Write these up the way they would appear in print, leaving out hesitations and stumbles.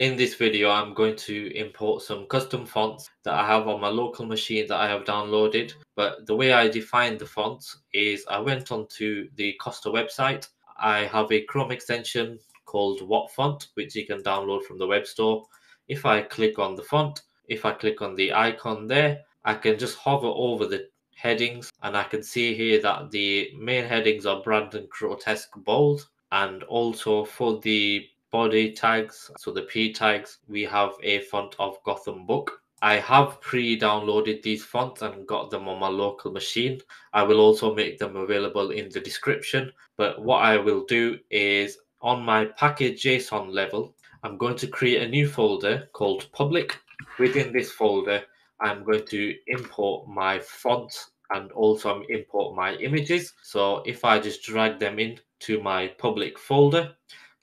In this video, I'm going to import some custom fonts that I have on my local machine that I have downloaded. But the way I define the fonts is I went onto the Costa website. I have a Chrome extension called What Font, which you can download from the web store. If I click on the font, if I click on the icon there, I can just hover over the headings and I can see here that the main headings are Brandon Grotesque bold, and also for the body tags, so the P tags, we have a font of Gotham Book. I have pre-downloaded these fonts and got them on my local machine. I will also make them available in the description. But what I will do is on my package JSON level, I'm going to create a new folder called public. Within this folder, I'm going to import my font and also import my images. So if I just drag them into my public folder,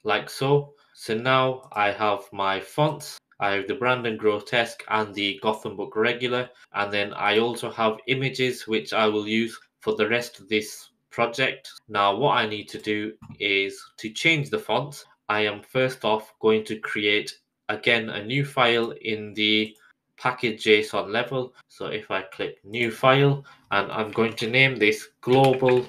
like so. So now I have my fonts, I have the Brandon Grotesque and the Gotham Book regular, and then I also have images which I will use for the rest of this project. Now what I need to do is to change the fonts. I am first off going to create again a new file in the package JSON level. So if I click new file, and I'm going to name this global.css.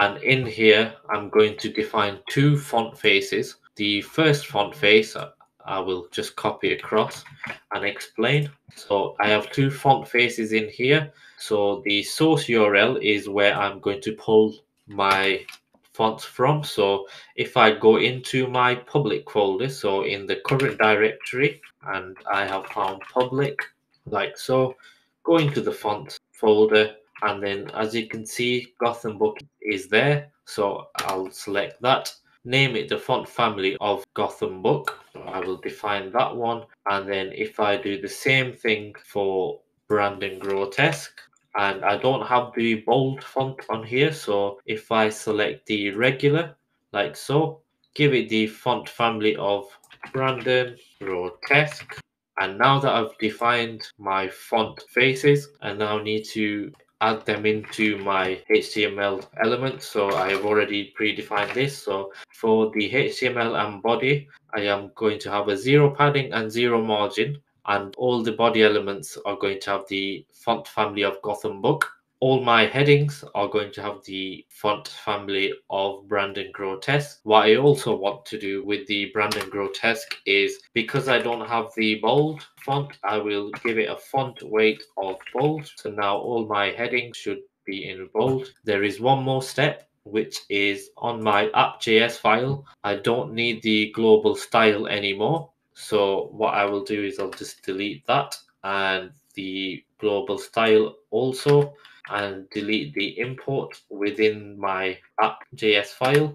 And in here, I'm going to define two font faces. The first font face, I will just copy across and explain. So I have two font faces in here. So the source URL is where I'm going to pull my fonts from. So if I go into my public folder, so in the current directory, and I have found public, like so, go into the font folder. And then as you can see, Gotham Book is there. So I'll select that, name it the font family of Gotham Book. I will define that one. And then if I do the same thing for Brandon Grotesque, and I don't have the bold font on here. So if I select the regular, like so, give it the font family of Brandon Grotesque. And now that I've defined my font faces, I now need to add them into my HTML elements. So I have already predefined this. So for the HTML and body, I am going to have a 0 padding and 0 margin. And all the body elements are going to have the font family of Gotham Book. All my headings are going to have the font family of Brandon Grotesque. What I also want to do with the Brandon Grotesque is, because I don't have the bold font, I will give it a font weight of bold. So now all my headings should be in bold. There is one more step, which is on my app.js file. I don't need the global style anymore. So what I will do is I'll just delete that and the global style also, and delete the import within my app.js file.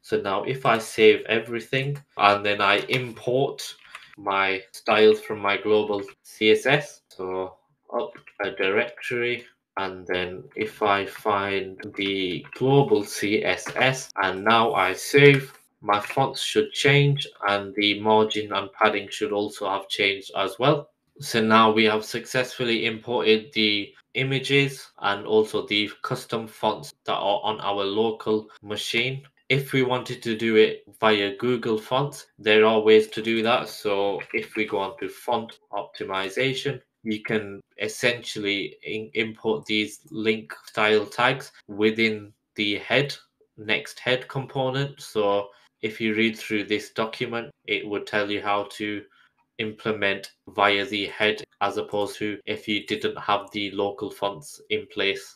So now if I save everything and then I import my styles from my global CSS, so up a directory, and then if I find the global CSS and now I save, my fonts should change and the margin and padding should also have changed as well. So now we have successfully imported the images and also the custom fonts that are on our local machine. If we wanted to do it via Google Fonts, there are ways to do that. So if we go on to font optimization, you can essentially import these link style tags within the head, next head component. So if you read through this document, it would tell you how to implement via the head, as opposed to if you didn't have the local fonts in place.